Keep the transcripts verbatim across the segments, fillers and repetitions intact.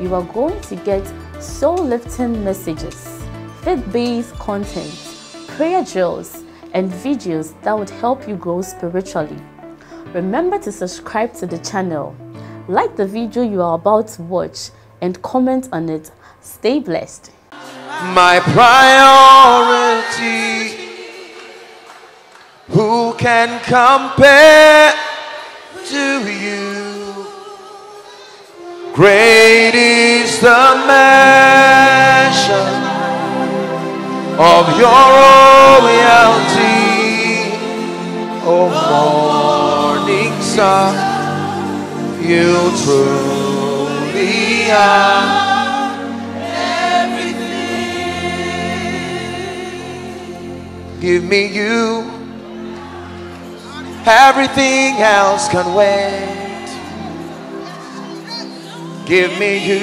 you are going to get soul-lifting messages, faith-based content, prayer drills and videos that would help you grow spiritually. Remember to subscribe to the channel, like the video you are about to watch and comment on it. Stay blessed. My priority, who can compare to you? Great is the measure of your royalty, O morning sun, you truly are everything. Give me you, everything else can wait. Give me you,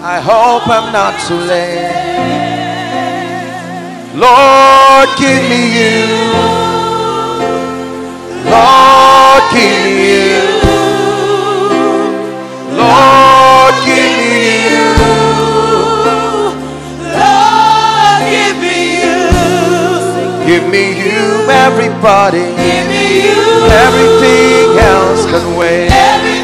I hope I'm not too late. Lord, give me you. Lord, give me you. Lord, give me you. Lord, give me you. Give me you, everybody. Give me you. Everything else can wait. Everything else can wait.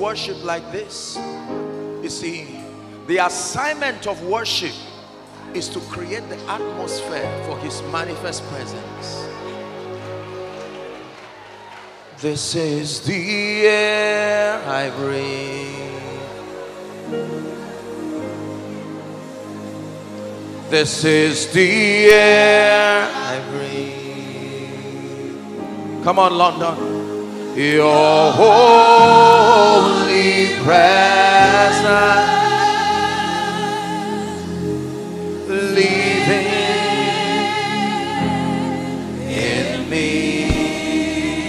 Worship like this. You see, the assignment of worship is to create the atmosphere for his manifest presence. This is the air I breathe. This is the air I breathe. Come on, London. Your holy presence living in me.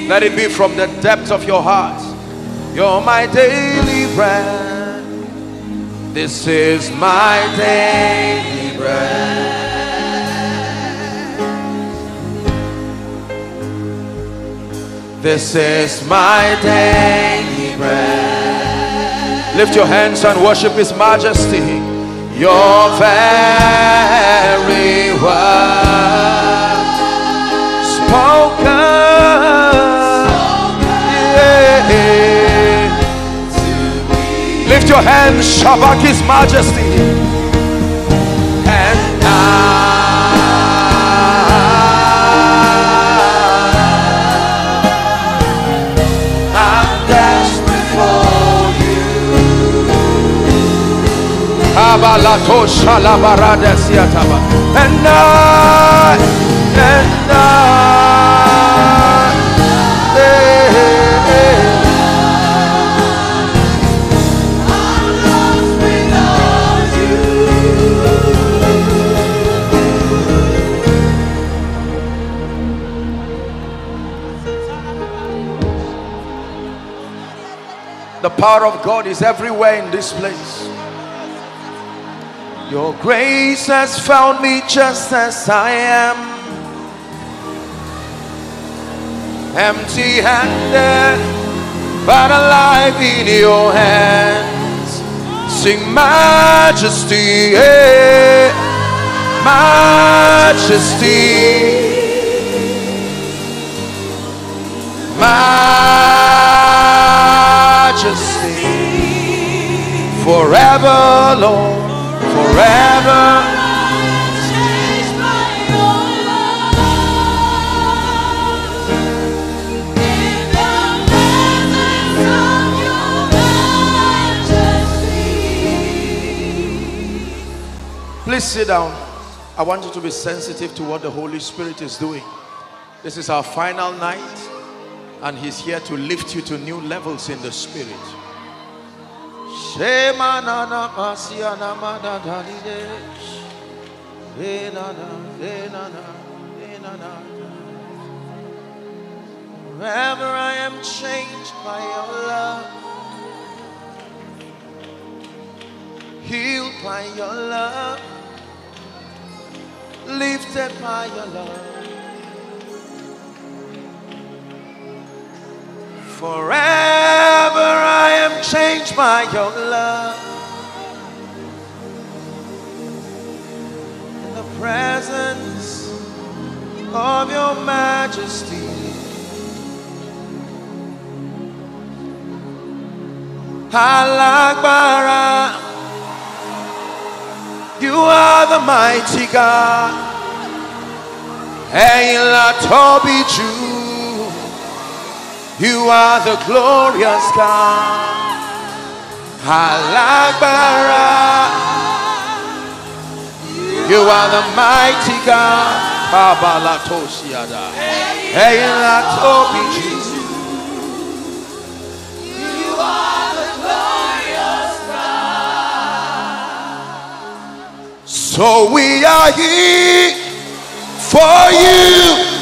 Let it be from the depths of your heart. You're my daily bread. This is my daily bread. This is my daily bread. Lift your hands and worship his majesty. Your very word spoken, yeah. Lift your hands, shabak his majesty. And I and I, and I, eh, eh, eh. I'm lost without you. The power of God is everywhere in this place. Your grace has found me just as I am, empty-handed, but alive in your hands. Sing majesty, yeah. Majesty, majesty. forever, Lord, forever. Please sit down. I want you to be sensitive to what the Holy Spirit is doing. This is our final night, and He's here to lift you to new levels in the Spirit. Forever I am changed by your love, healed by your love, lifted by your love. Forever I am changed by your love. In the presence of your majesty, Al-Akbar. You are the mighty God. Eila Tobiju. You are the glorious God. Alagbara. You are the mighty God. Baba Latoshiada. Eila Tobiju. You are the glorious God. So we are here for you.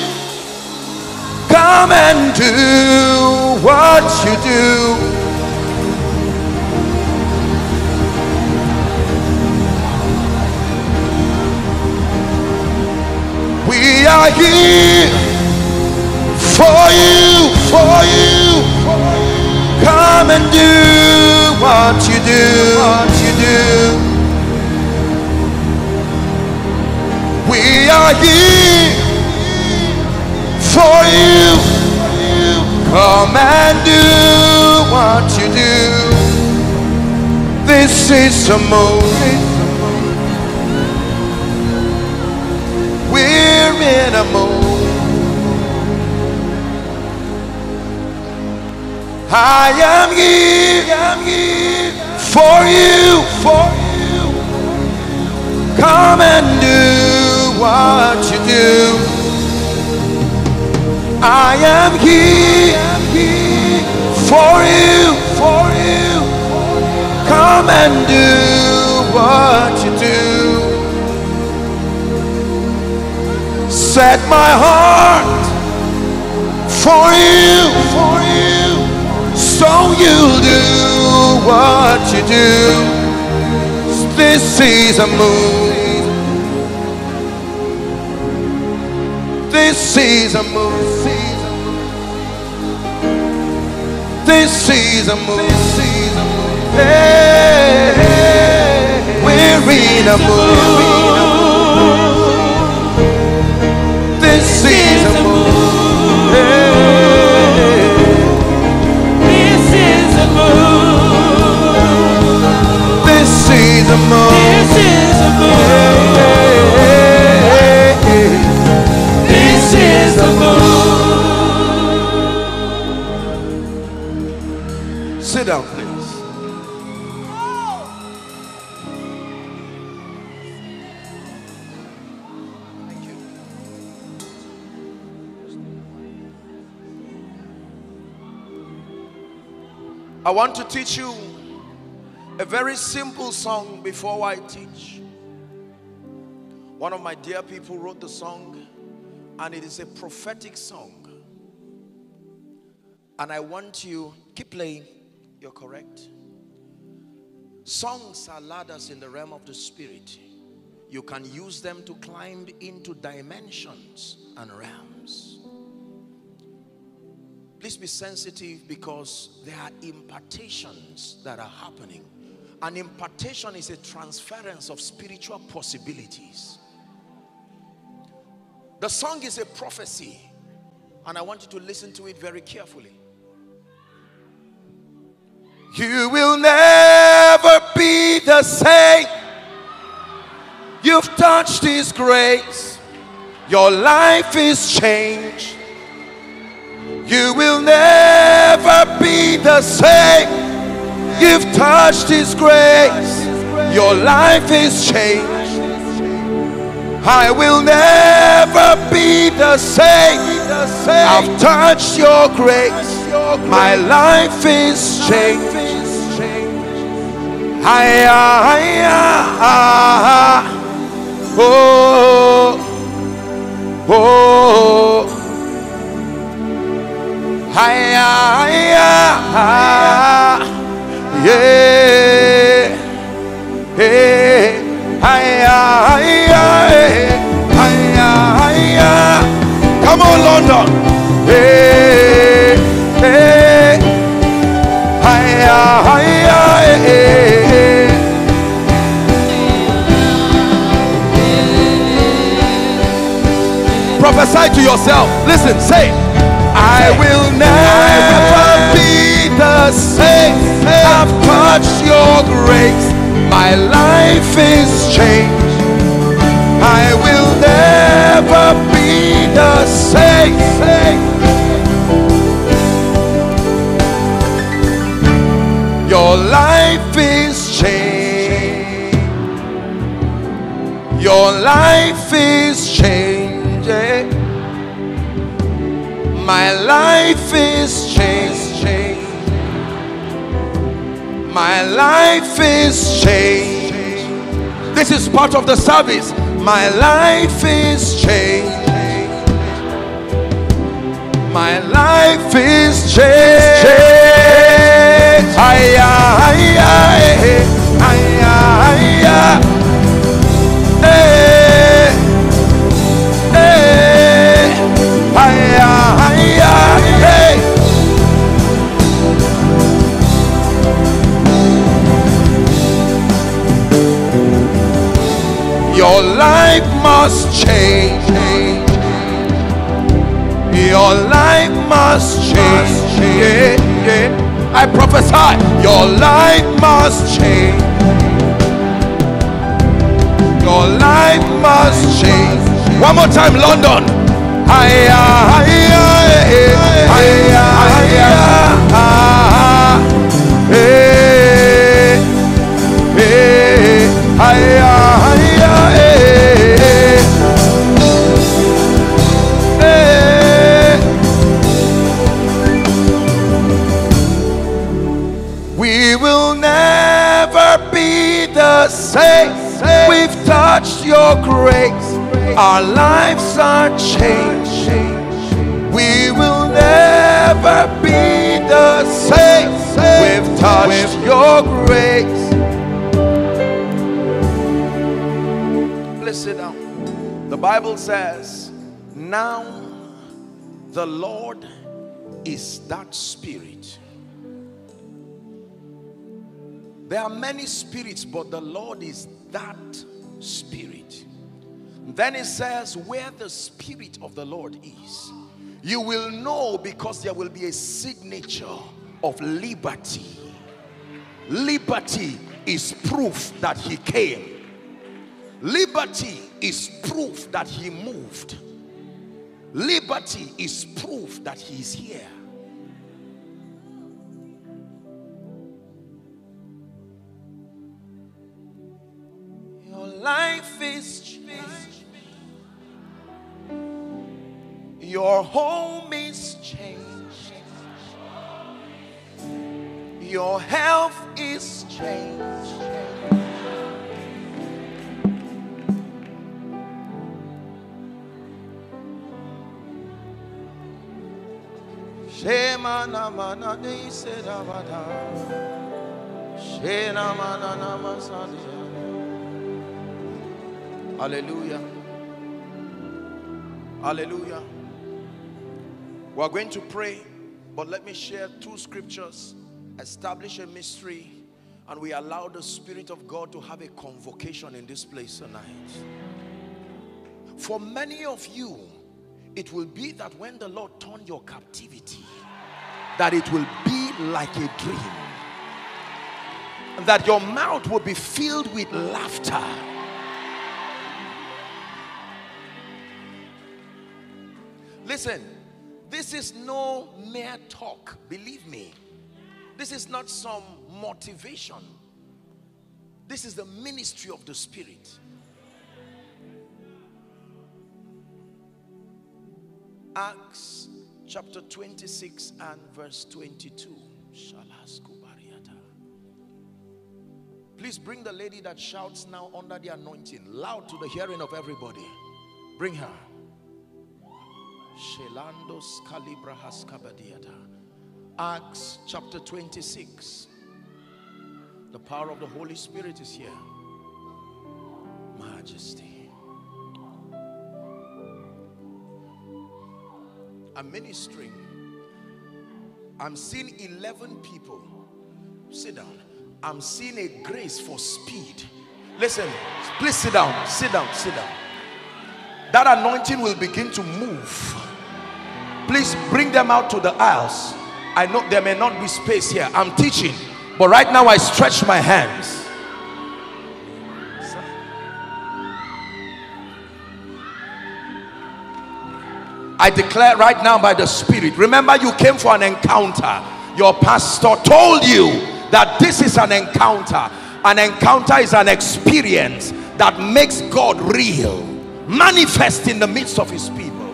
Come and do what you do. We are here for you, for you. Come and do what you do, what you do. We are here for you. Come and do what you do. This is a moment. We're in a moment. I am here, I'm here for you, for you. Come and do what you do. I am here for you, for you. Come and do what you do. Set my heart for you, for you, so you'll do what you do. This is a move. This is a move. This is a move. Hey, hey, we're in a move. This is a move. Hey, this is a move. This is a move. This is a move. Hey, is the moon. Sit down, please. Thank you. I want to teach you a very simple song before I teach. One of my dear people wrote the song, and it is a prophetic song. And I want you, keep playing, you're correct. Songs are ladders in the realm of the spirit. You can use them to climb into dimensions and realms. Please be sensitive, because there are impartations that are happening. An impartation is a transference of spiritual possibilities. The song is a prophecy, and I want you to listen to it very carefully. You will never Jesus say, you've touched His grace, your life is changed, you will never be the same. You've touched His grace, your life is changed, I will never be the same. I've touched your grace, my life is changed. Oh, oh, yeah, hey, come on, London. Hey, hey, prophesy to yourself. Listen, say, I will never be the same. I've touched your grace, my life is changed, I will never be the same. Your life is changed, your life is changing, my life is changed, my life is changed. This is part of the service. My life is changed, my life is changed. Ay, ay, ay, ay, ay, ay. Hey, hey, ay, ay, ay, ay. Your life must change, your life must change, yeah, yeah. I prophesy, your life must change, your life must change. One more time, London. We will never be the same. We've touched your grace, our lives are changed, we will never be the same. We've touched your grace. Sit down. The Bible says, now the Lord is that Spirit. There are many spirits, but the Lord is that Spirit. Then it says, where the Spirit of the Lord is, you will know, because there will be a signature of liberty. Liberty is proof that He came. Liberty is proof that He moved. Liberty is proof that He is here. Your life is changed, your home is changed, your health is changed. Shema na mana de se da bada. Shena mana na masadiya. Hallelujah. Hallelujah. We are going to pray, but let me share two scriptures, establish a mystery, and we allow the Spirit of God to have a convocation in this place tonight. For many of you, it will be that when the Lord turns your captivity, that it will be like a dream. that your mouth will be filled with laughter. Listen, this is no mere talk, believe me. This is not some motivation. This is the ministry of the Spirit. Acts chapter twenty-six and verse twenty-two. Please bring the lady that shouts now under the anointing, loud to the hearing of everybody. Bring her. Shelandos Kalibra Haskabadiata. Acts chapter twenty-six. The power of the Holy Spirit is here. Majesty. I'm ministering. I'm seeing eleven people. Sit down. I'm seeing a grace for speed. Listen, please sit down, sit down, sit down. That anointing will begin to move. Please bring them out to the aisles. I know there may not be space here. I'm teaching, but right now I stretch my hands. I declare right now by the Spirit. Remember, you came for an encounter. Your pastor told you that this is an encounter. An encounter is an experience that makes God real, manifest in the midst of his people.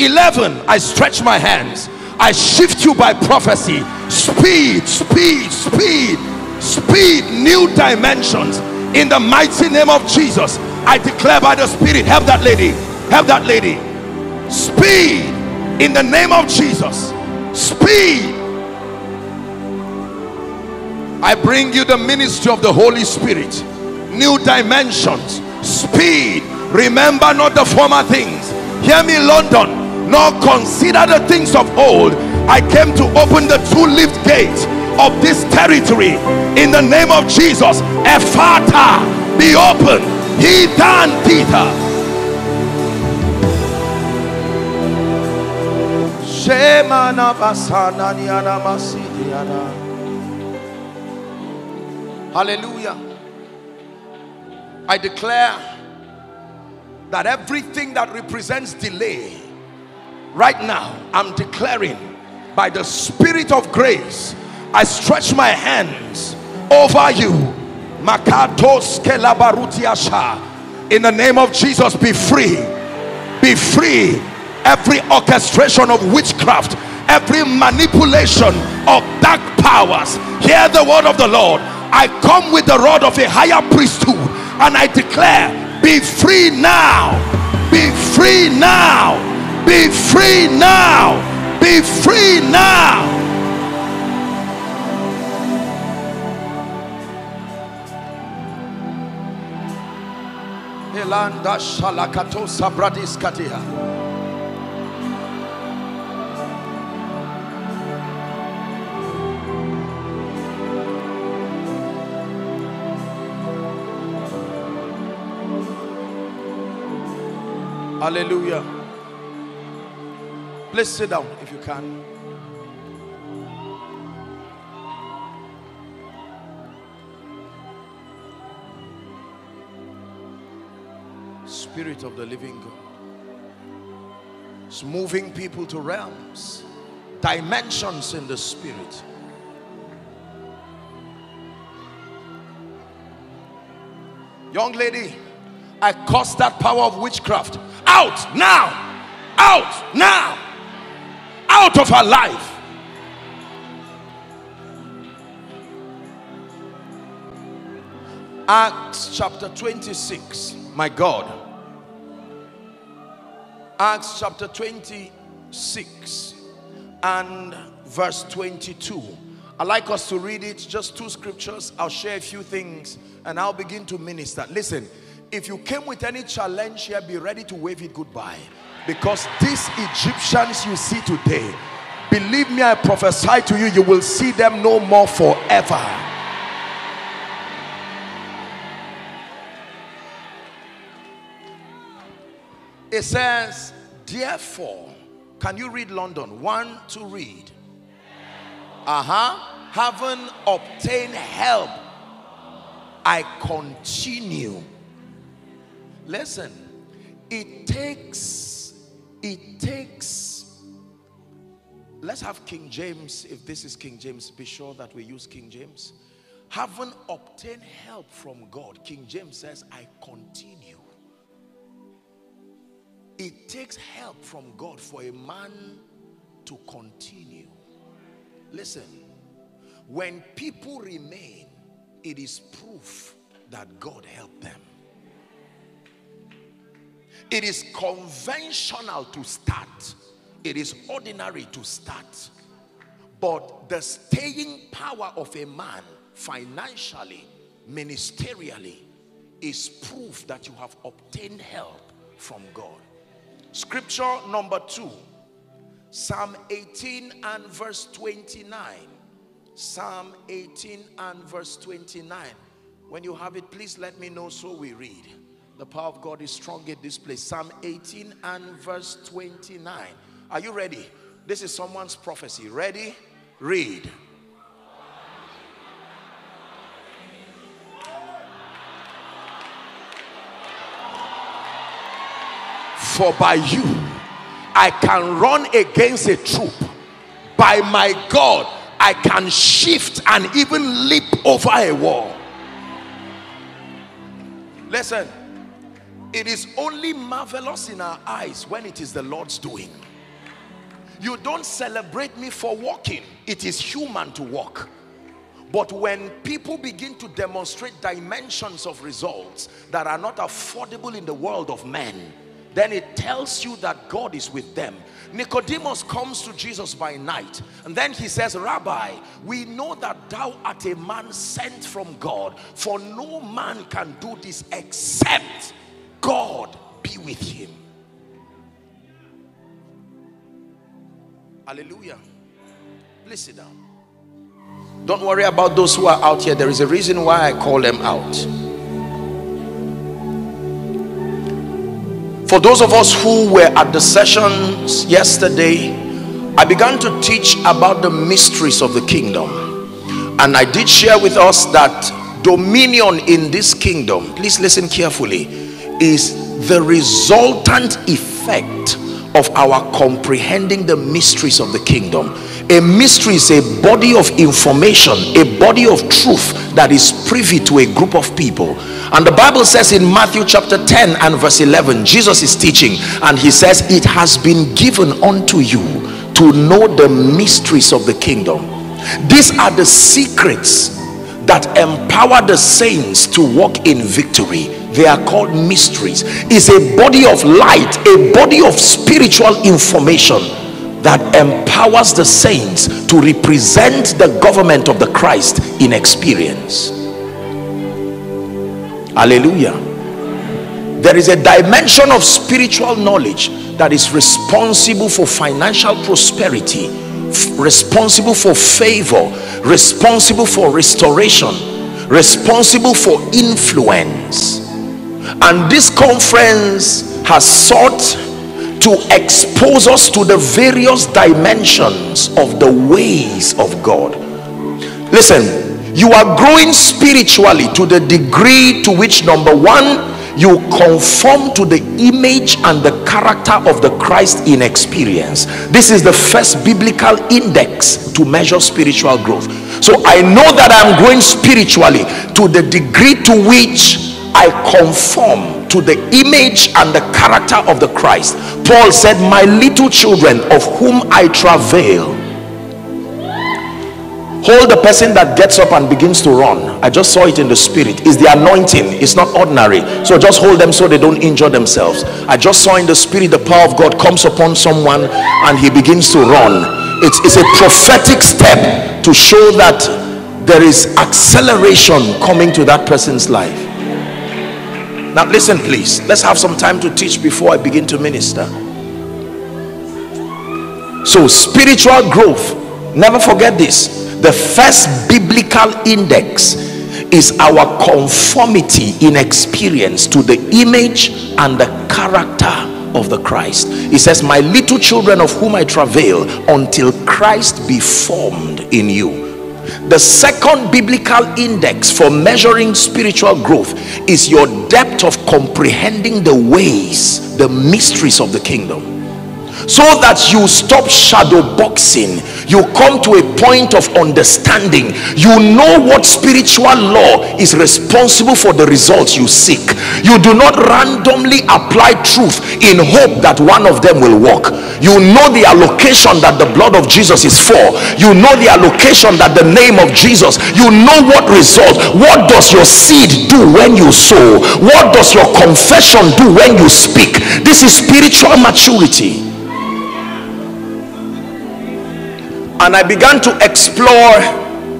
Eleven, I stretch my hands. I shift you by prophecy. Speed, speed, speed, speed, new dimensions. In the mighty name of Jesus, I declare by the Spirit, help that lady, help that lady. Speed, in the name of Jesus, speed. I bring you the ministry of the Holy Spirit. New dimensions. Speed. Remember not the former things. Hear me, London. Nor consider the things of old. I came to open the two lift gates of this territory. In the name of Jesus. Ephata, be open. Heathen Tita. Shemana basana niana masidiana. Hallelujah. I declare that everything that represents delay, right now, I'm declaring by the Spirit of grace, I stretch my hands over you. In the name of Jesus, be free. Be free. Every orchestration of witchcraft, every manipulation of dark powers, hear the word of the Lord. I come with the rod of a higher priesthood and I declare, be free now, be free now, be free now, be free now. Elanda shalakato sabradis katia. Hallelujah. Please sit down if you can. Spirit of the living God. It's moving people to realms, dimensions in the Spirit. Young lady, I cast that power of witchcraft out now, out now, out of her life. Acts chapter twenty-six, my God. Acts chapter twenty-six and verse twenty-two. I'd like us to read it, just two scriptures. I'll share a few things and I'll begin to minister. Listen. If you came with any challenge here, be ready to wave it goodbye. Because these Egyptians you see today, believe me, I prophesy to you, you will see them no more forever. It says, therefore, can you read London? One to read. Uh-huh. having obtained help, I continue. Listen, it takes, it takes, let's have King James. If this is King James, be sure that we use King James. Having obtained help from God, King James says, I continue. It takes help from God for a man to continue. Listen, when people remain, it is proof that God helped them. It is conventional to start. It is ordinary to start. But the staying power of a man financially, ministerially, is proof that you have obtained help from God. Scripture number two, Psalm eighteen and verse twenty-nine. Psalm eighteen and verse twenty-nine. When you have it, please let me know so we read. The power of God is strong in this place. Psalm eighteen and verse twenty-nine. Are you ready? This is someone's prophecy. Ready? Read. For by you I can run against a troop. By my God I can shift and even leap over a wall. Listen, it is only marvelous in our eyes when it is the Lord's doing. You don't celebrate me for walking. It is human to walk. But when people begin to demonstrate dimensions of results that are not affordable in the world of men, then it tells you that God is with them. Nicodemus comes to Jesus by night, and then he says, Rabbi, we know that thou art a man sent from God, for no man can do this except God be with him. Hallelujah. Please sit down. Don't worry about those who are out here. There is a reason why I call them out. For those of us who were at the sessions yesterday, I began to teach about the mysteries of the kingdom. And I did share with us that dominion in this kingdom, please listen carefully, is the resultant effect of our comprehending the mysteries of the kingdom. A mystery is a body of information, a body of truth that is privy to a group of people. And the Bible says in Matthew chapter ten and verse eleven, Jesus is teaching and he says, it has been given unto you to know the mysteries of the kingdom. These are the secrets that empower the saints to walk in victory. They are called mysteries. It's a body of light, a body of spiritual information that empowers the saints to represent the government of the Christ in experience. Hallelujah. There is a dimension of spiritual knowledge that is responsible for financial prosperity, responsible for favor, responsible for restoration, responsible for influence. And this conference has sought to expose us to the various dimensions of the ways of God. Listen, you are growing spiritually to the degree to which, number one, you conform to the image and the character of the Christ in experience. This is the first biblical index to measure spiritual growth. So I know that I'm growing spiritually to the degree to which I conform to the image and the character of the Christ. Paul said, my little children, of whom I travail. Hold the person that gets up and begins to run. I just saw it in the spirit. It's the anointing. It's not ordinary. So just hold them so they don't injure themselves. I just saw in the spirit the power of God comes upon someone and he begins to run. It's, it's a prophetic step to show that there is acceleration coming to that person's life. Now listen, please. Let's have some time to teach before I begin to minister. So spiritual growth. Never forget this. The first biblical index is our conformity in experience to the image and the character of the Christ. He says, my little children, of whom I travail until Christ be formed in you. The second biblical index for measuring spiritual growth is your depth of comprehending the ways, the mysteries of the kingdom. So that you stop shadow boxing, you come to a point of understanding. You know what spiritual law is responsible for the results you seek. You do not randomly apply truth in hope that one of them will work. You know the allocation that the blood of Jesus is for. You know the allocation that the name of Jesus. You know what results. What does your seed do when you sow? What does your confession do when you speak? This is spiritual maturity. And I began to explore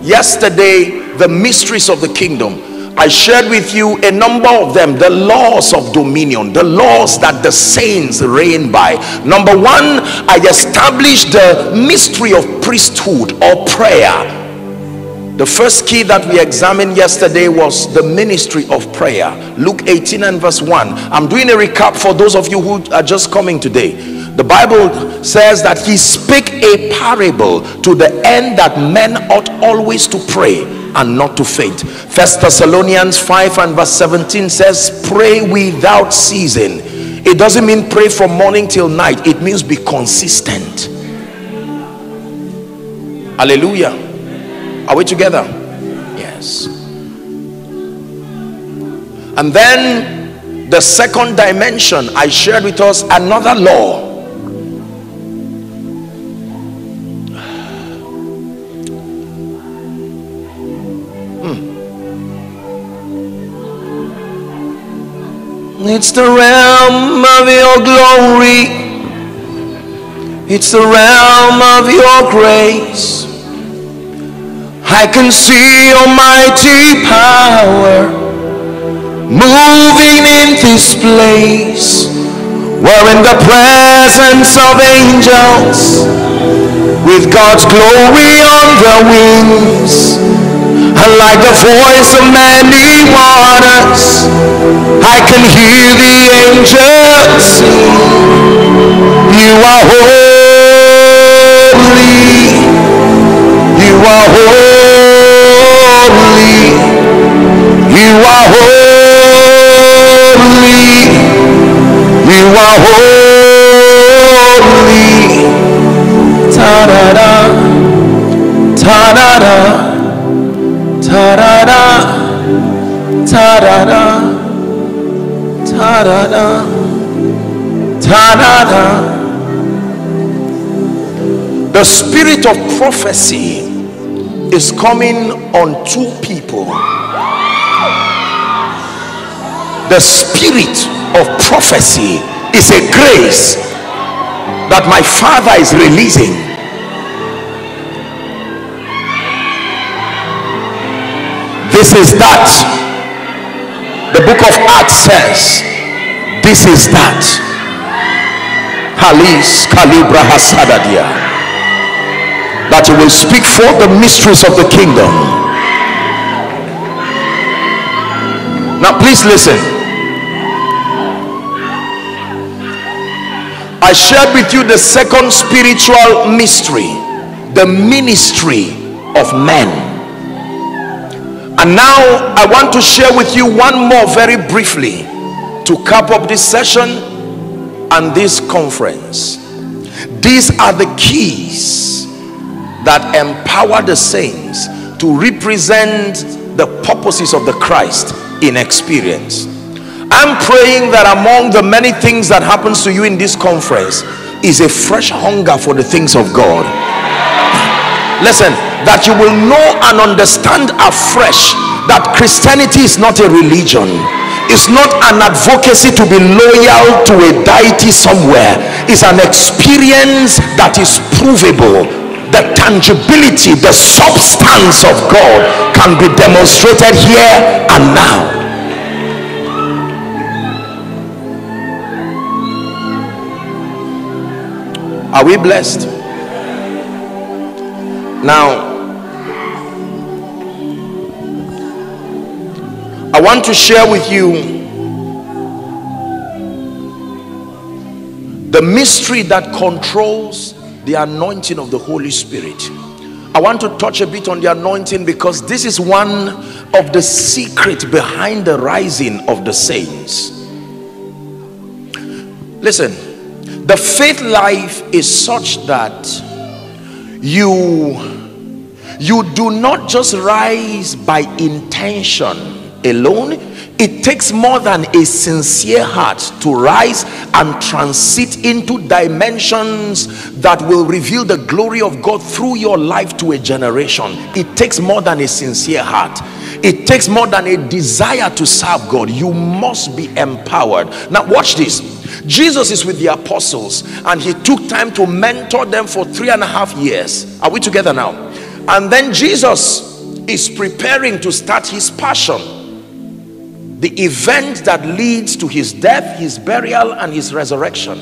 yesterday the mysteries of the kingdom. I shared with you a number of them, the laws of dominion, the laws that the saints reign by. Number one, I established the mystery of priesthood or prayer. The first key that we examined yesterday was the ministry of prayer. Luke eighteen and verse one. I'm doing a recap for those of you who are just coming today. The Bible says that he spake a parable to the end that men ought always to pray and not to faint. First Thessalonians five and verse seventeen says, pray without ceasing. It doesn't mean pray from morning till night. It means be consistent. Hallelujah. Are we together? Yes. And then the second dimension, I shared with us another law. It's the realm of your glory. It's the realm of your grace. I can see almighty power moving in this place. We're in the presence of angels with God's glory on the wings. And like the voice of many waters, I can hear the angels sing. You are holy. You are holy. You are holy. You are holy. Ta-da-da. Ta-da-da. Ta-da-da, ta-da-da, ta-da-da, ta-da-da. The spirit of prophecy is coming on two people. The spirit of prophecy is a grace that my Father is releasing. This is that. The book of Acts says, this is that. Halis Kalibra Hasadadia. That you will speak forth the mysteries of the kingdom. Now please listen. I shared with you the second spiritual mystery, the ministry of men. And now I want to share with you one more very briefly to cap up this session and this conference. These are the keys that empower the saints to represent the purposes of the Christ in experience. I'm praying that among the many things that happens to you in this conference is a fresh hunger for the things of God. Listen, that you will know and understand afresh that Christianity is not a religion. It's not an advocacy to be loyal to a deity somewhere. It's an experience that is provable. The tangibility, the substance of God can be demonstrated here and now. Are we blessed? Now, I want to share with you the mystery that controls the anointing of the Holy Spirit. I want to touch a bit on the anointing, because this is one of the secrets behind the rising of the saints. Listen, the faith life is such that you you do not just rise by intention alone. It takes more than a sincere heart to rise and transit into dimensions that will reveal the glory of God through your life to a generation. It takes more than a sincere heart. It takes more than a desire to serve God. You must be empowered. Now watch this. Jesus is with the apostles, and he took time to mentor them for three and a half years. Are we together now? And then Jesus is preparing to start his passion, the event that leads to his death, his burial, and his resurrection.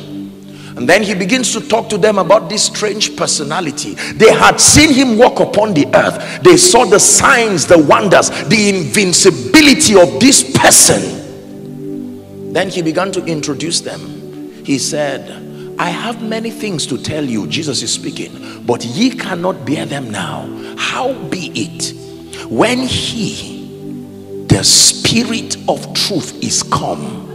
And then he begins to talk to them about this strange personality. They had seen him walk upon the earth. They saw the signs, the wonders, the invincibility of this person. Then he began to introduce them. He said, I have many things to tell you, Jesus is speaking, but ye cannot bear them now. How be it, when he, the Spirit of truth, is come,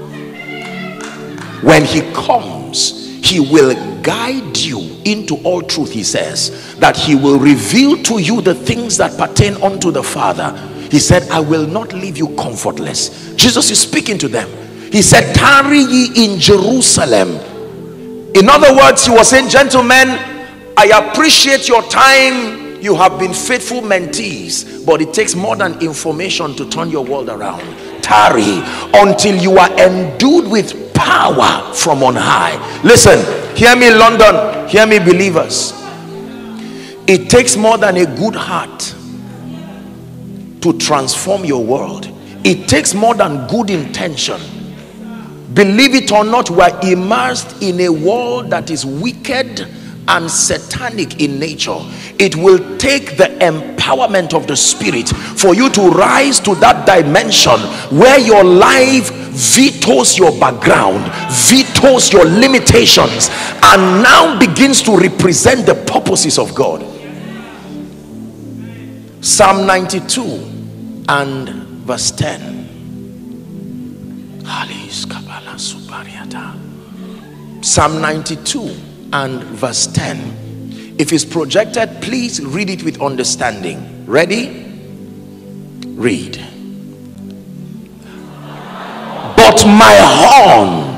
when he comes, he will guide you into all truth, he says, that he will reveal to you the things that pertain unto the Father. He said, I will not leave you comfortless. Jesus is speaking to them. He said, tarry ye in Jerusalem. In other words, he was saying, gentlemen, I appreciate your time. You have been faithful mentees, but it takes more than information to turn your world around. Tarry until you are endued with power from on high. Listen, hear me, London. Hear me, believers. It takes more than a good heart to transform your world. It takes more than good intention. Believe it or not, we are immersed in a world that is wicked and satanic in nature. It will take the empowerment of the Spirit for you to rise to that dimension where your life vetoes your background, vetoes your limitations, and now begins to represent the purposes of God. Psalm ninety-two and verse ten. Psalm ninety-two and verse ten. If it's projected, please read it with understanding. Ready? Read. But my horn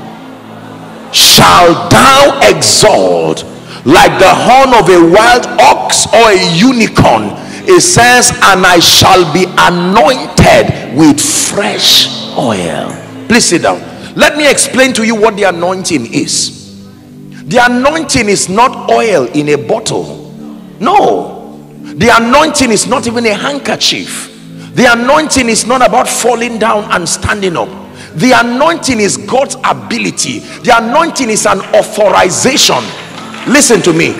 shall thou exalt, like the horn of a wild ox or a unicorn. It says, and I shall be anointed with fresh oil. Please sit down. Let me explain to you what the anointing is. The anointing is not oil in a bottle. No. The anointing is not even a handkerchief. The anointing is not about falling down and standing up. The anointing is God's ability. The anointing is an authorization. Listen to me.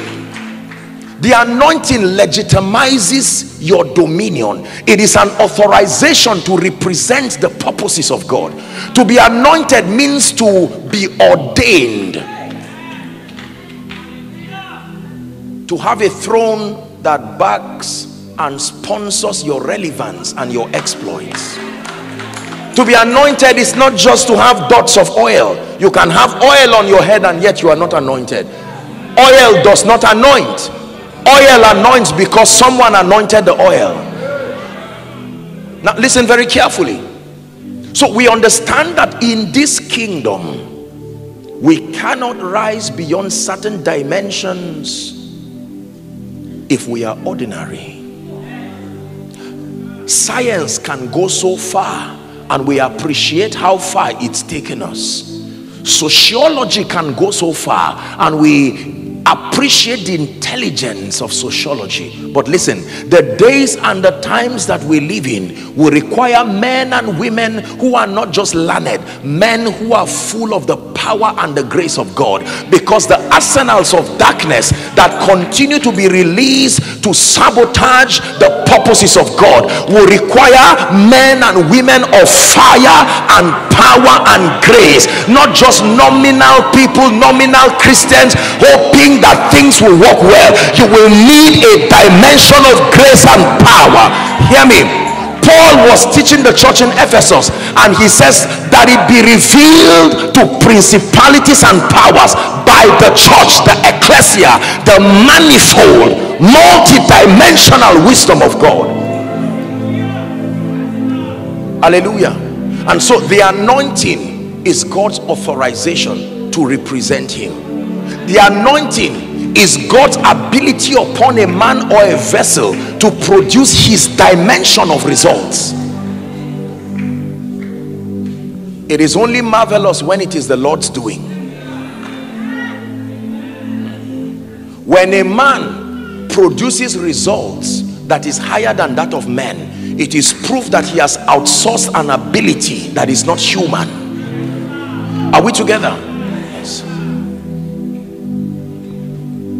The anointing legitimizes your dominion. It is an authorization to represent the purposes of God. To be anointed means to be ordained. To have a throne that backs and sponsors your relevance and your exploits. To be anointed is not just to have dots of oil. You can have oil on your head and yet you are not anointed. Oil does not anoint. Oil anoints because someone anointed the oil. Now listen very carefully. So we understand that in this kingdom we cannot rise beyond certain dimensions if we are ordinary. Science can go so far, and we appreciate how far it's taken us. Sociology can go so far, and we appreciate the intelligence of sociology. But listen, the days and the times that we live in will require men and women who are not just learned, men who are full of the power and the grace of God, because the arsenals of darkness, that continue to be released to sabotage the purposes of God will require men and women of fire and power and grace, not just nominal people, nominal Christians hoping that things will work well. You will need a dimension of grace and power. Hear me. Paul was teaching the church in Ephesus and he says that it be revealed to principalities and powers by the church, the ecclesia, the manifold, multi-dimensional wisdom of God. Hallelujah. And so the anointing is God's authorization to represent him. The anointing is God's ability upon a man or a vessel to produce his dimension of results. It is only marvelous when it is the Lord's doing. When a man produces results that is higher than that of man, it is proof that he has outsourced an ability that is not human. Are we together?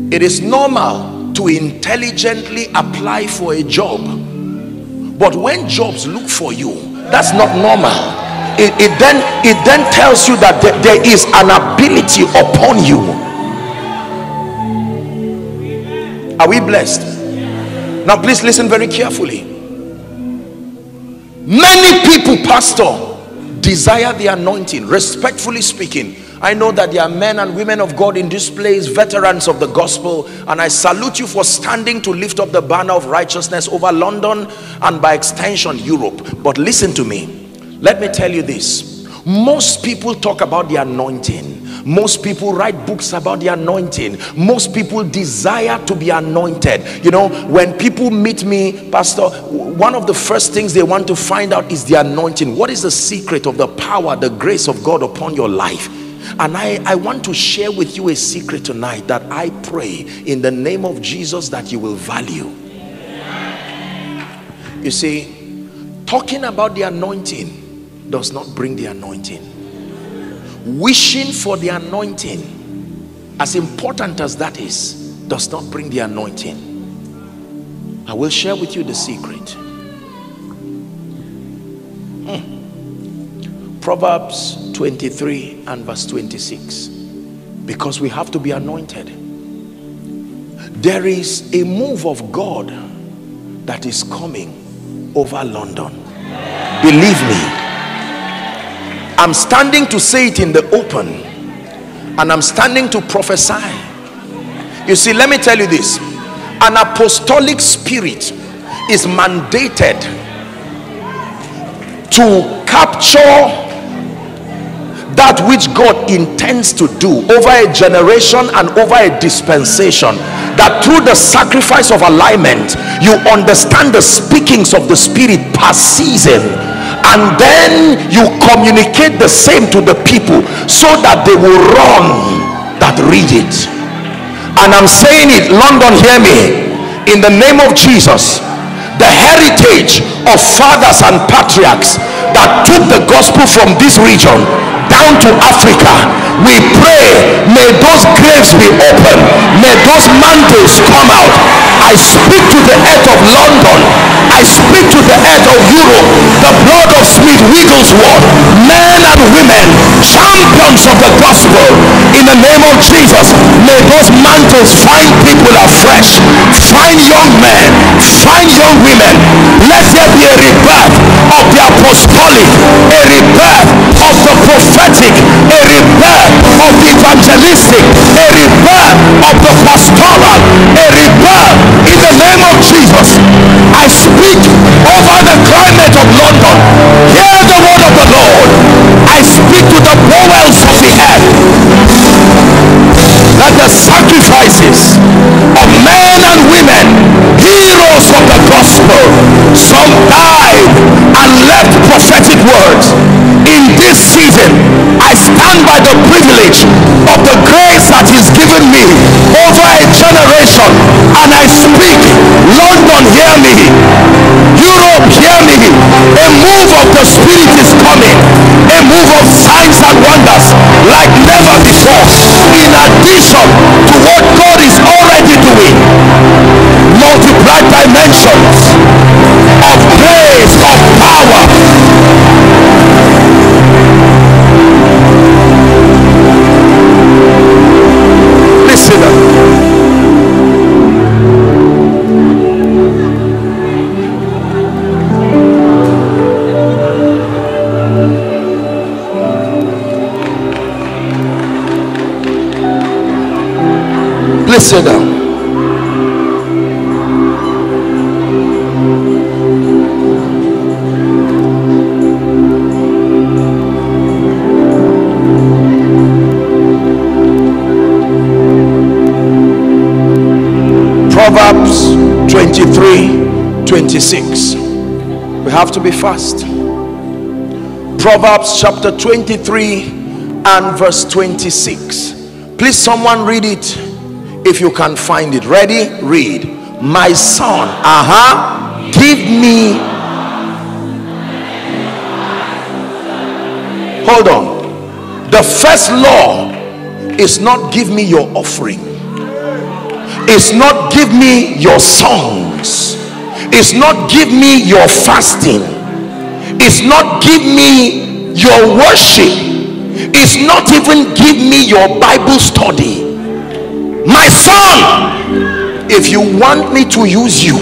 It is normal to intelligently apply for a job, but when jobs look for you, that's not normal. It, it then it then tells you that th- there is an ability upon you. Are we blessed? Now please listen very carefully. Many people, pastor, desire the anointing. Respectfully speaking, I know that there are men and women of God in this place, veterans of the gospel, and I salute you for standing to lift up the banner of righteousness over London and by extension Europe. But listen to me. Let me tell you this. Most people talk about the anointing. Most people write books about the anointing. Most people desire to be anointed. You know, when people meet me, pastor, one of the first things they want to find out is the anointing. What is the secret of the power, the grace of God upon your life? And I, I want to share with you a secret tonight that I pray in the name of Jesus that you will value. You see, talking about the anointing does not bring the anointing. Wishing for the anointing, as important as that is, does not bring the anointing. I will share with you the secret. Hmm. Proverbs twenty-three and verse twenty-six, because we have to be anointed. There is a move of God that is coming over London. Believe me, I'm standing to say it in the open, and I'm standing to prophesy. You see, let me tell you this, an apostolic spirit is mandated to capture that which God intends to do over a generation and over a dispensation, that through the sacrifice of alignment you understand the speakings of the Spirit per season, and then you communicate the same to the people so that they will run that read it. And I'm saying it, London, hear me, in the name of Jesus. The heritage of fathers and patriarchs that took the gospel from this region down to Africa, we pray, may those graves be open, may those mantles come out. I speak to the earth of London, I speak to the earth of Europe, the blood of Smith Wigglesworth, men and women, champions of the gospel, in the name of Jesus. May those mantles find people afresh, find young men, find young women. Let there be a rebirth of the apostolic, a rebirth of the prophetic, a rebirth of the evangelistic, a rebirth of the pastoral, a rebirth in the name of Jesus. I speak over the climate of London. Hear the word of the Lord. I speak to the bowels of the earth that the sacrifices of men and women, heroes of the gospel, some died and left prophetic words. In this season, I stand by the privilege of the grace that is given me over a generation, and I speak. London, hear me. Europe, hear me. A move of the Spirit is coming, a move of signs and wonders like never before, in addition to what God is already Please sit down. Proverbs twenty-three twenty-six. We have to be fast. Proverbs chapter twenty-three and verse twenty-six. Please, someone read it if you can find it. Ready? Read. My son, aha, uh-huh, give me. Hold on. The first law is not give me your offering. It's not give me your songs. It's not give me your fasting. It's not give me your worship. It's not even give me your Bible study. My son, if you want me to use you,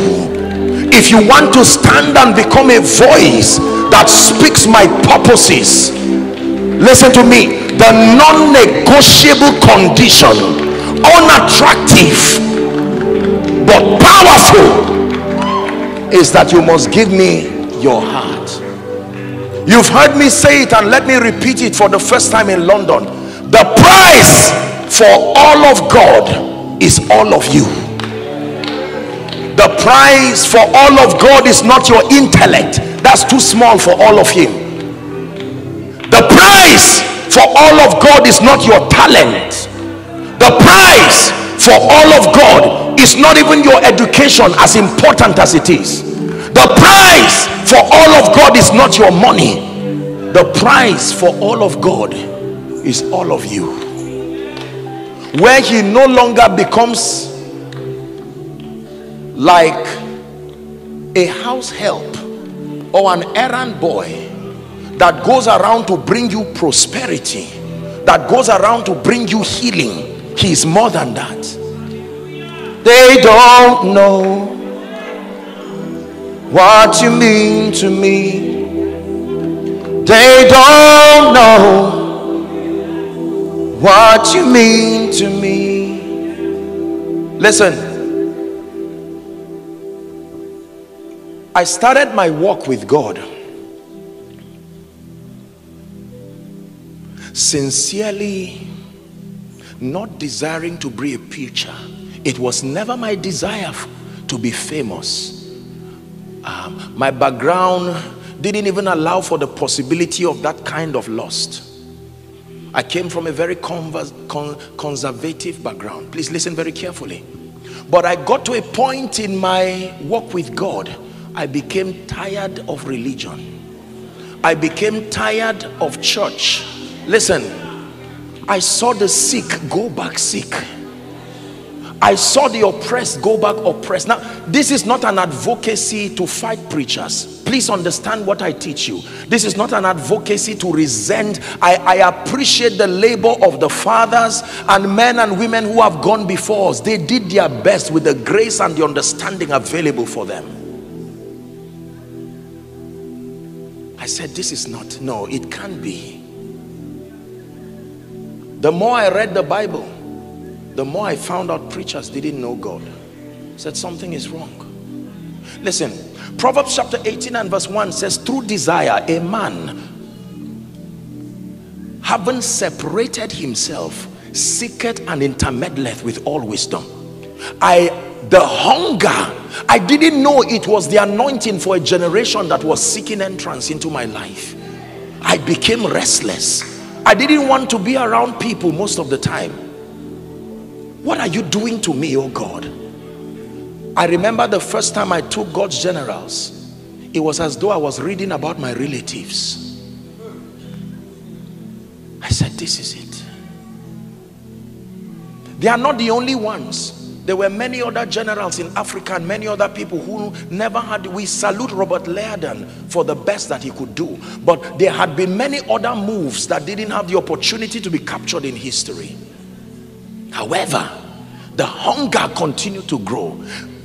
if you want to stand and become a voice that speaks my purposes, listen to me. The non-negotiable condition, unattractive but powerful, is that you must give me your heart. You've heard me say it, and let me repeat it for the first time in London. The price for all of God is all of you. The price for all of God is not your intellect. That's too small for all of him. The price for all of God is not your talent. The price for all of God is not even your education, as important as it is. The price for all of God is not your money. The price for all of God is all of you. Where he no longer becomes like a house help or an errand boy that goes around to bring you prosperity, that goes around to bring you healing. He is more than that. They don't know what you mean to me. They don't know what you mean to me. Listen, I started my walk with God sincerely, not desiring to be a preacher. It was never my desire to be famous. Um, my background didn't even allow for the possibility of that kind of lust. I came from a very converse, con conservative background. Please listen very carefully. But I got to a point in my walk with God, I became tired of religion. I became tired of church. Listen, I saw the sick go back sick. I saw the oppressed go back oppressed. Now, this is not an advocacy to fight preachers. Please understand what I teach you. This is not an advocacy to resent. I, I appreciate the labor of the fathers and men and women who have gone before us. They did their best with the grace and the understanding available for them. I said, this is not, no, it can't be. The more I read the Bible, the more I found out preachers didn't know God. I said something is wrong. Listen, Proverbs chapter eighteen and verse one says, through desire a man, having separated himself, seeketh and intermeddleth with all wisdom. I, the hunger, I didn't know it was the anointing for a generation that was seeking entrance into my life. I became restless. I didn't want to be around people most of the time. What are you doing to me, oh God? I remember the first time I took God's generals, it was as though I was reading about my relatives. I said, this is it. They are not the only ones. There were many other generals in Africa and many other people who never had. We salute Robert Liardon for the best that he could do. But there had been many other moves that didn't have the opportunity to be captured in history. However, the hunger continued to grow.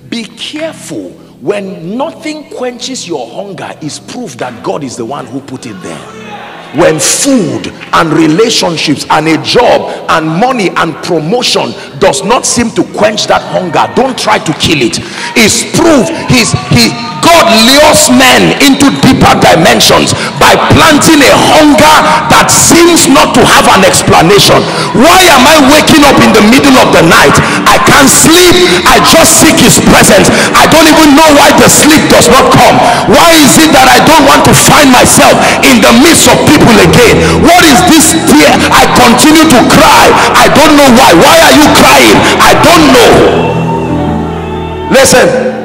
Be careful. When nothing quenches your hunger, is proof that God is the one who put it there. when food and relationships and a job and money and promotion does not seem to quench that hunger, don't try to kill it. It's proof. He's, he, God lures men into deeper dimensions by planting a hunger that seems not to have an explanation. Why am I waking up in the middle of the night? I can't sleep. I just seek his presence. I don't even know why the sleep does not come. Why is it that I don't want to find myself in the midst of people again? What is this fear? I continue to cry. I don't know why. Why are you crying? I don't know. Listen.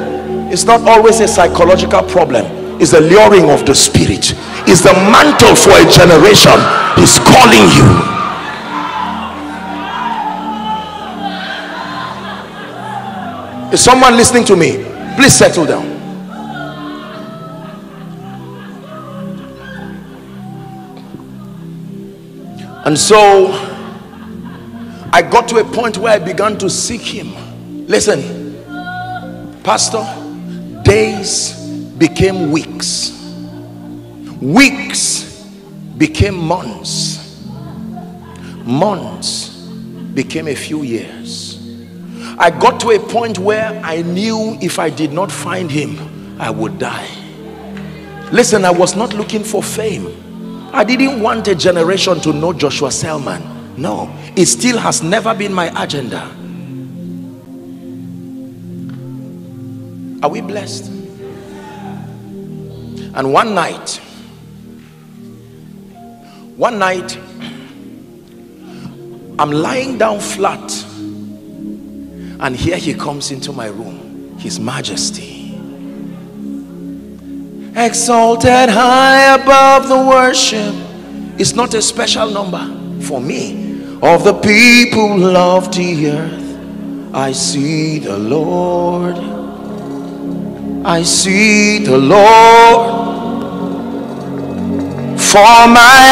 It's not always a psychological problem. It's the luring of the spirit. It's the mantle for a generation. He's calling you. Is someone listening to me? Please settle down. And so I got to a point where I began to seek him. Listen, Pastor, days became weeks, weeks became months, months became a few years. I got to a point where I knew if I did not find him, I would die. Listen, I was not looking for fame. I didn't want a generation to know Joshua Selman. No, it still has never been my agenda. Are we blessed? And one night, one night, I'm lying down flat, and here he comes into my room, His Majesty. Exalted high above the worship. It's not a special number for me. Of the people of the earth, I see the Lord. I see the Lord, for my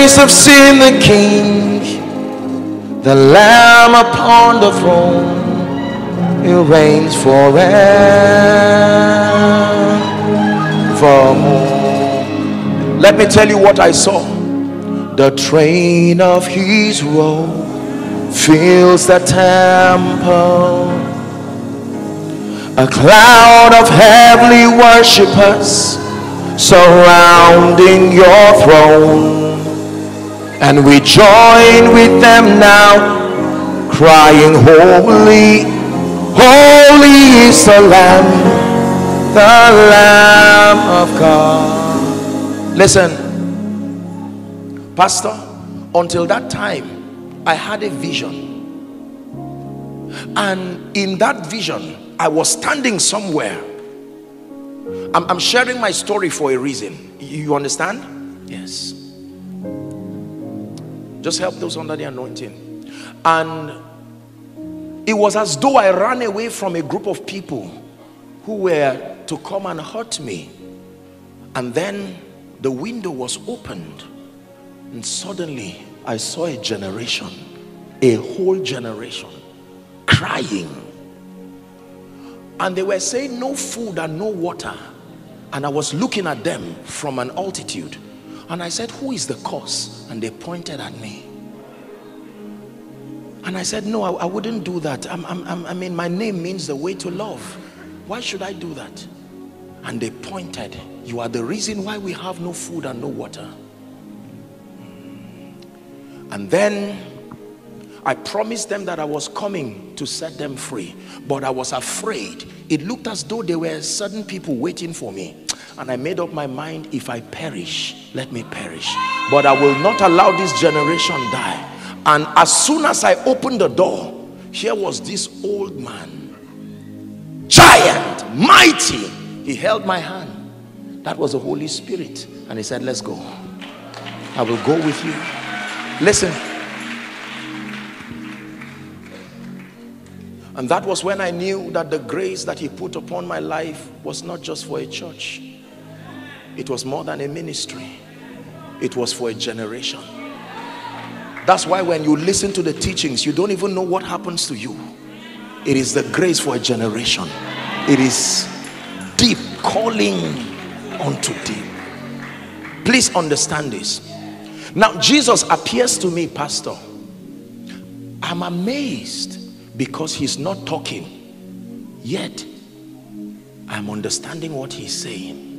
eyes have seen the King, the Lamb upon the throne. He reigns forevermore. Let me tell you what I saw. The train of his robe fills the temple. A cloud of heavenly worshippers surrounding your throne, and we join with them now, crying, holy, holy is the Lamb, the Lamb of God. Listen, Pastor, until that time, I had a vision, and in that vision, I was standing somewhere. I'm, I'm sharing my story for a reason. You understand? Yes. Just help those under the anointing. And it was as though I ran away from a group of people who were to come and hurt me. And then the window was opened. And suddenly I saw a generation, a whole generation, crying. And they were saying no food and no water. And I was looking at them from an altitude. And I said, who is the cause? And they pointed at me. And I said, no, I, I wouldn't do that. I'm, I'm, I mean, my name means the way to love. Why should I do that? And they pointed, you are the reason why we have no food and no water. And then I promised them that I was coming to set them free, but I was afraid. It looked as though there were certain people waiting for me, and I made up my mind, if I perish, let me perish, but I will not allow this generation die. And as soon as I opened the door, here was this old man, giant, mighty. He held my hand. That was the Holy Spirit. And he said, let's go. I will go with you. Listen. And that was when I knew that the grace that he put upon my life was not just for a church. It was more than a ministry. It was for a generation. That's why when you listen to the teachings, you don't even know what happens to you. It is the grace for a generation. It is deep calling unto deep. Please understand this. Now Jesus appears to me, pastor. I'm amazed because he's not talking, yet I'm understanding what he's saying.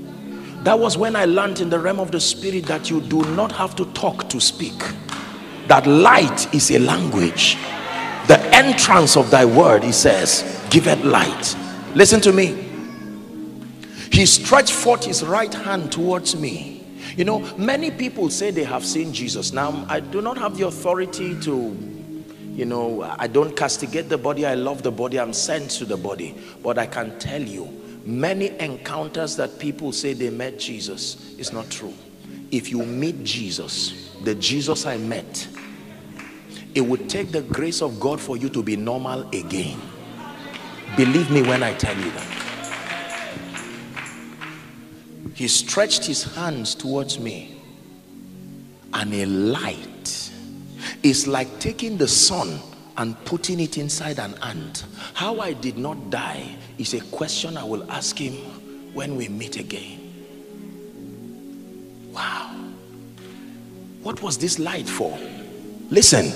That was when I learned in the realm of the spirit that you do not have to talk to speak. That light is a language. The entrance of thy word, he says, give it light. Listen to me. He stretched forth his right hand towards me. You know, many people say they have seen Jesus. Now, I do not have the authority to, you know, I don't castigate the body. I love the body. I'm sent to the body. But I can tell you, many encounters that people say they met Jesus is not true. If you meet Jesus, the Jesus I met, it would take the grace of God for you to be normal again. Believe me when I tell you that. He stretched his hands towards me, and a light is like taking the sun and putting it inside an ant. How I did not die is a question I will ask him when we meet again. Wow. What was this light for? Listen,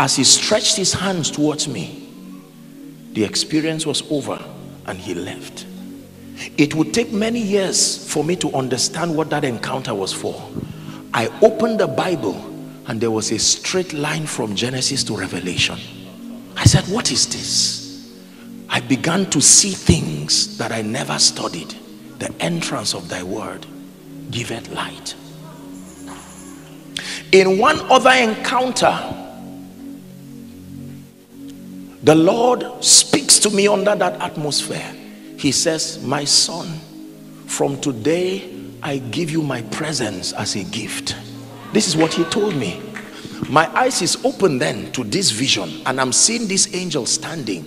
as he stretched his hands towards me, the experience was over and he left. It would take many years for me to understand what that encounter was for. I opened the Bible and there was a straight line from Genesis to Revelation. I said, what is this? I began to see things that I never studied. The entrance of thy word giveth light. In one other encounter, the Lord speaks to me under that atmosphere. He says, my son, from today I give you my presence as a gift. This is what he told me. My eyes is open then to this vision, and I'm seeing this angel standing,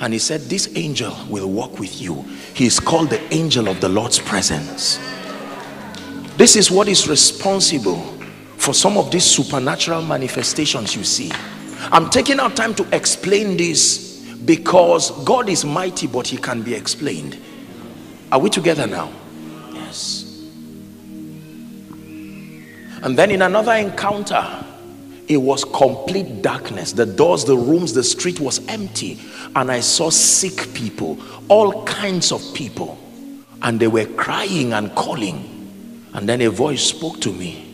and he said, this angel will walk with you. He is called the angel of the Lord's presence. This is what is responsible for some of these supernatural manifestations you see. I'm taking our time to explain this because God is mighty, but he can be explained. Are we together now? Yes. And then in another encounter, it was complete darkness. The doors, the rooms, the street was empty. And I saw sick people, all kinds of people. And they were crying and calling. And then a voice spoke to me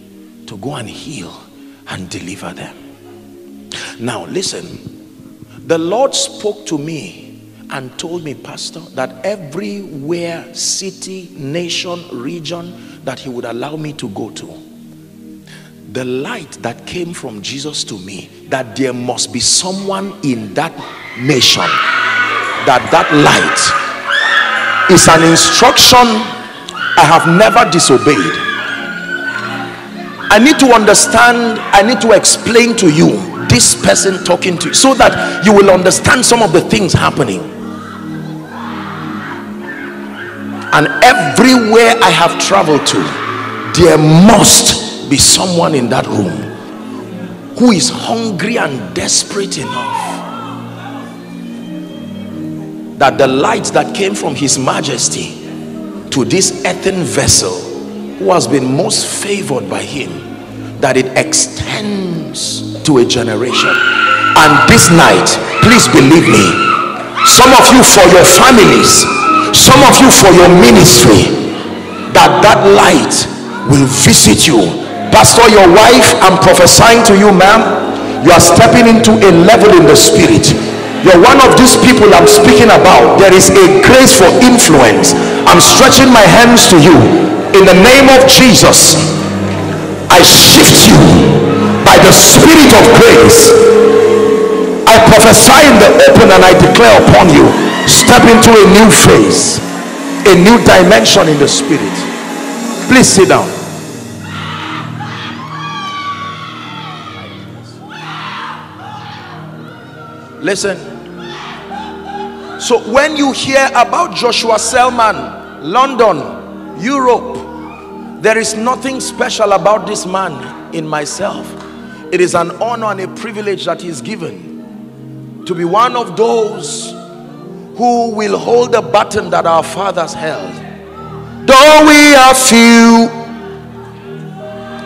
to go and heal and deliver them. Now listen, the Lord spoke to me and told me, pastor, that everywhere, city, nation, region, that he would allow me to go to, the light that came from Jesus to me, that there must be someone in that nation, that that light is an instruction I have never disobeyed. I need to understand, I need to explain to you, this person talking to you, so that you will understand some of the things happening. And everywhere I have traveled to, there must be someone in that room who is hungry and desperate enough that the light that came from his majesty to this earthen vessel who has been most favored by him, that it extends to a generation. And this night, please believe me, some of you for your families, some of you for your ministry, that that light will visit you. Pastor, your wife, I'm prophesying to you, ma'am. You are stepping into a level in the spirit. You're one of these people I'm speaking about. There is a grace for influence. I'm stretching my hands to you. In the name of Jesus, I shift you by the spirit of grace. I prophesy in the open and I declare upon you, step into a new phase, a new dimension in the spirit. Please sit down. Listen, so when you hear about Joshua Selman, London, Europe, there is nothing special about this man in myself. It is an honor and a privilege that he is given to be one of those who will hold the baton that our fathers held. Though we are few,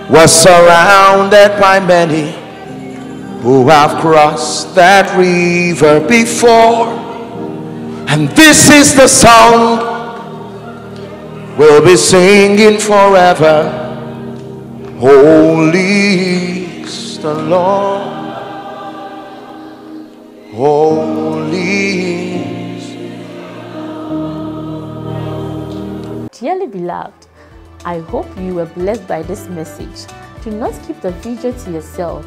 was surrounded by many who have crossed that river before. And this is the song we'll be singing forever. Holy is the Lord. Holy is the Lord. Dearly beloved, I hope you were blessed by this message. Do not keep the video to yourself.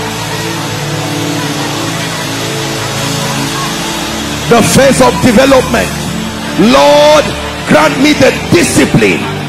phase of development. Lord, grant me the discipline